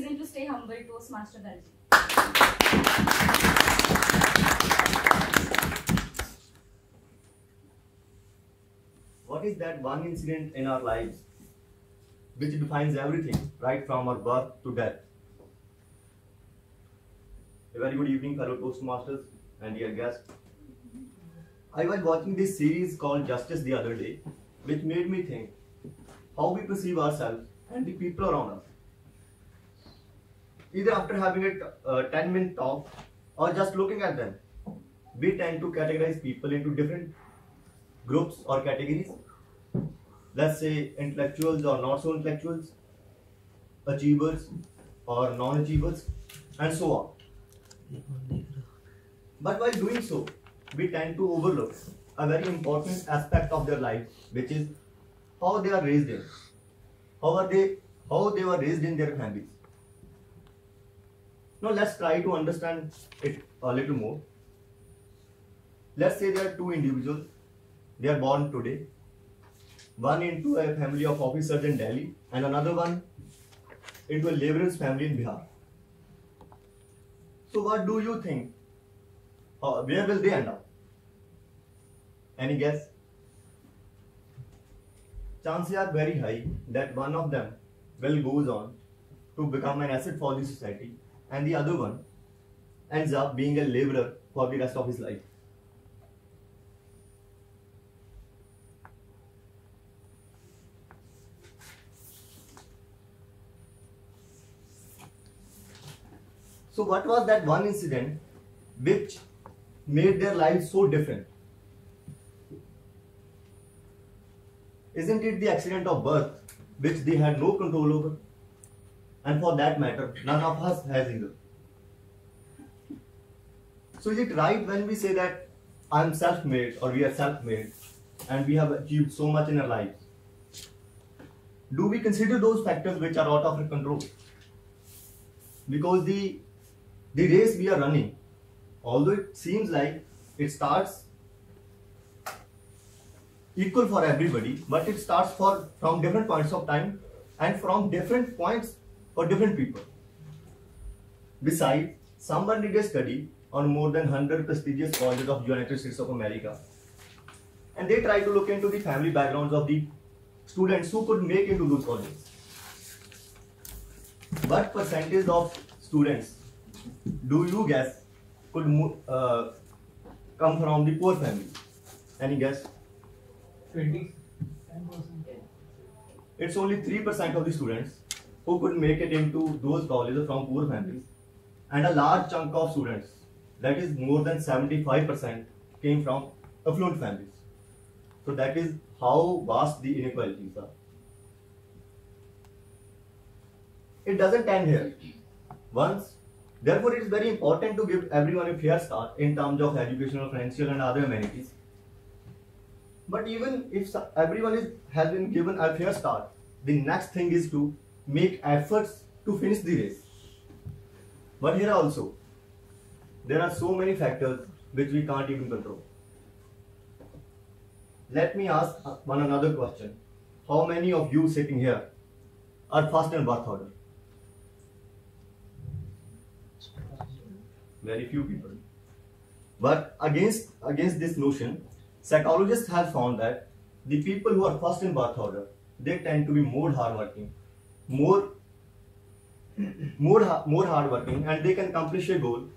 reason to stay humble, Toastmaster Delhi. What is that one incident in our lives which defines everything, right from our birth to death? A very good evening, fellow Toastmasters and dear guests. I was watching this series called Justice the other day, which made me think how we perceive ourselves and the people around us. Either after having a 10-minute talk or just looking at them, we tend to categorize people into different groups or categories. Let's say intellectuals or not so intellectuals, achievers or non-achievers, and so on. But while doing so, we tend to overlook a very important aspect of their life, which is how they are raised in, how they were raised in their families. Now let's try to understand it a little more. Let's say there are two individuals. They are born today, one into a family of officers in Delhi and another one into a labourer's family in Bihar. So what do you think? Where will they end up? Any guess? Chances are very high that one of them will goes on to become an asset for the society and the other one ends up being a labourer for the rest of his life. So what was that one incident which made their lives so different? Isn't it the accident of birth, which they had no control over? And for that matter, none of us has either. So is it right when we say that I am self-made or we are self-made and we have achieved so much in our lives? Do we consider those factors which are out of our control? Because the race we are running, although it seems like it starts equal for everybody, but it starts from different points of time and from different points for different people. Besides, someone did a study on more than 100 prestigious colleges of United States of America, and they tried to look into the family backgrounds of the students who could make into those colleges. What percentage of students do you guess could come from the poor family? Any guess? 20%. It's only 3% of the students who could make it into those colleges from poor families, and a large chunk of students, that is more than 75%, came from affluent families. So that is how vast the inequalities are. It doesn't end here. Therefore, it is very important to give everyone a fair start in terms of educational, financial and other amenities. But even if everyone has been given a fair start, the next thing is to make efforts to finish the race. But here also, there are so many factors which we can't even control. Let me ask one another question. How many of you sitting here are first in birth order? Very few people. But against this notion, psychologists have found that the people who are first in birth order, they tend to be more hardworking, more hardworking, and they can accomplish a goal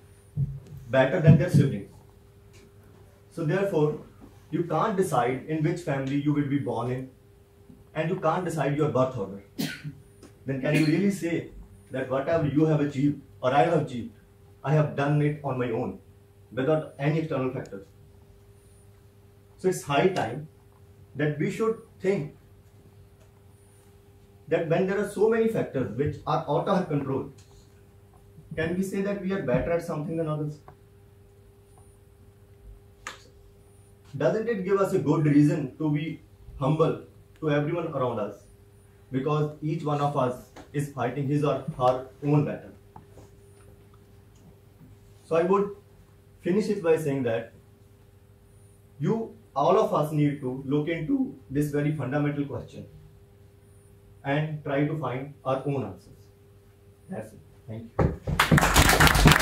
better than their siblings. So therefore, you can't decide in which family you will be born in, and you can't decide your birth order. Then can you really say that whatever you have achieved or I have achieved, I have done it on my own, without any external factors? So it's high time that we should think that when there are so many factors which are out of control, can we say that we are better at something than others? Doesn't it give us a good reason to be humble to everyone around us? Because each one of us is fighting his or her own battle. So I would finish it by saying that all of us need to look into this very fundamental question and try to find our own answers. That's it. Thank you.